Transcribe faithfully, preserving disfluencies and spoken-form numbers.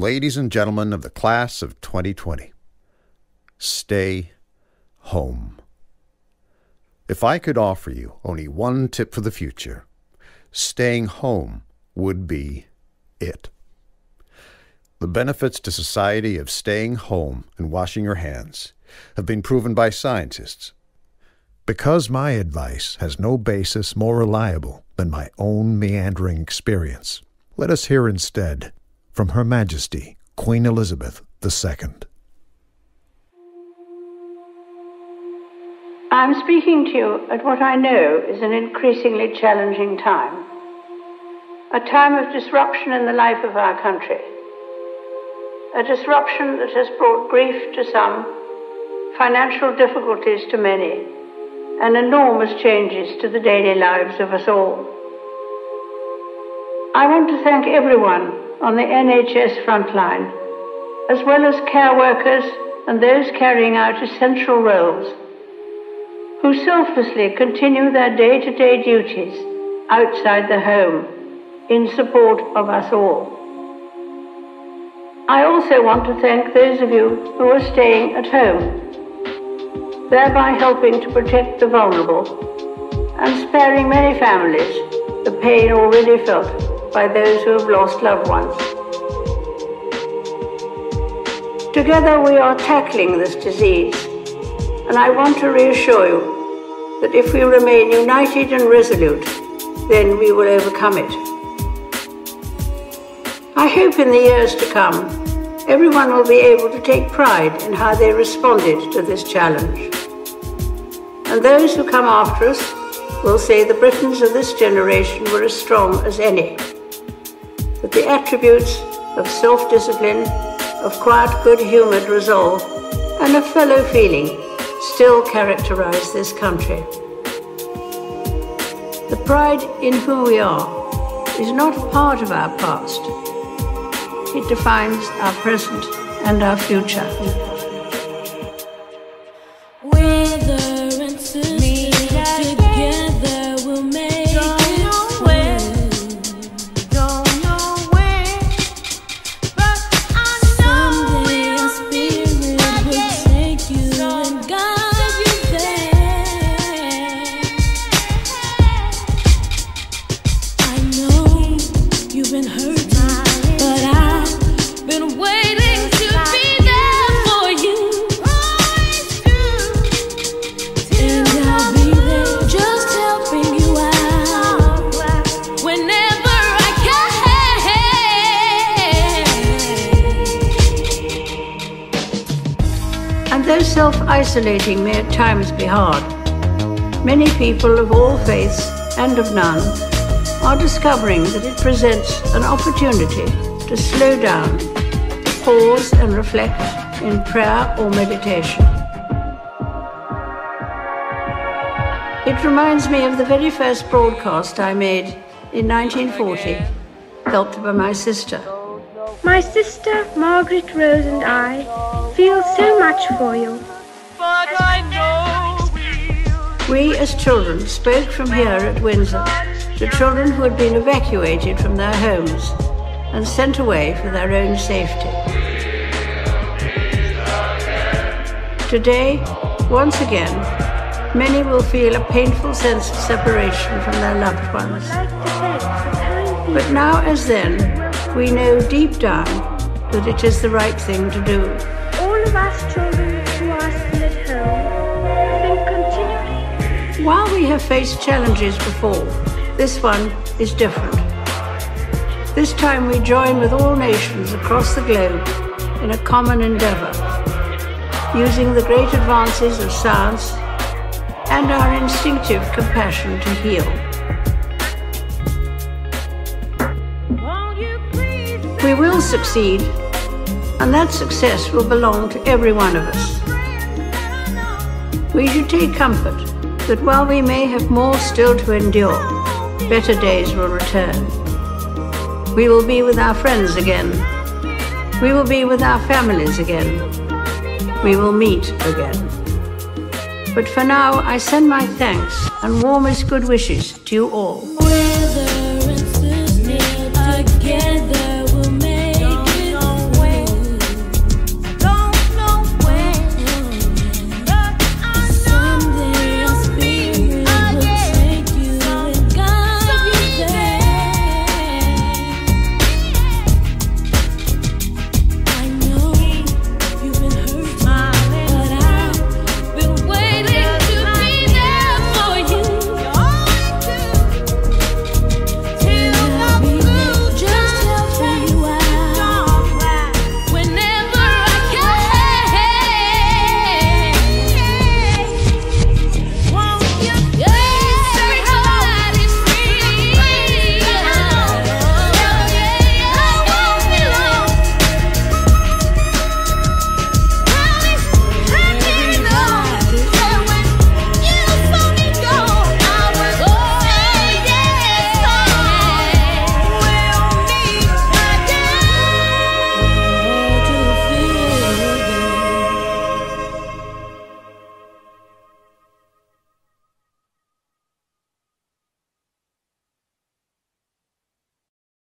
ladies and gentlemen of the class of twenty twenty, stay home. If I could offer you only one tip for the future, staying home would be it. The benefits to society of staying home and washing your hands have been proven by scientists. Because my advice has no basis more reliable than my own meandering experience, let us hear instead from Her Majesty Queen Elizabeth the Second. I'm speaking to you at what I know is an increasingly challenging time, a time of disruption in the life of our country, a disruption that has brought grief to some, financial difficulties to many, and enormous changes to the daily lives of us all. I want to thank everyone on the N H S frontline, as well as care workers and those carrying out essential roles, who selflessly continue their day-to-day duties outside the home in support of us all. I also want to thank those of you who are staying at home, thereby helping to protect the vulnerable and sparing many families the pain already felt by those who have lost loved ones. Together we are tackling this disease, and I want to reassure you that if we remain united and resolute, then we will overcome it. I hope in the years to come, everyone will be able to take pride in how they responded to this challenge. And those who come after us will say the Britons of this generation were as strong as any, that the attributes of self-discipline, of quiet good-humoured resolve and of fellow feeling still characterise this country. The pride in who we are is not a part of our past. It defines our present and our future. Though self-isolating may at times be hard, many people of all faiths and of none are discovering that it presents an opportunity to slow down, to pause and reflect in prayer or meditation. It reminds me of the very first broadcast I made in nineteen forty, helped by my sister. My sister, Margaret Rose, and I feel so much for you. But I know we as children spoke from here at Windsor to children who had been evacuated from their homes and sent away for their own safety. Today, once again, many will feel a painful sense of separation from their loved ones. But now as then, we know deep down that it is the right thing to do. All of us children who are still at home think continually. While we have faced challenges before, this one is different. This time we join with all nations across the globe in a common endeavour, using the great advances of science and our instinctive compassion to heal. We will succeed, and that success will belong to every one of us. We should take comfort that while we may have more still to endure, better days will return. We will be with our friends again. We will be with our families again. We will meet again. But for now, I send my thanks and warmest good wishes to you all.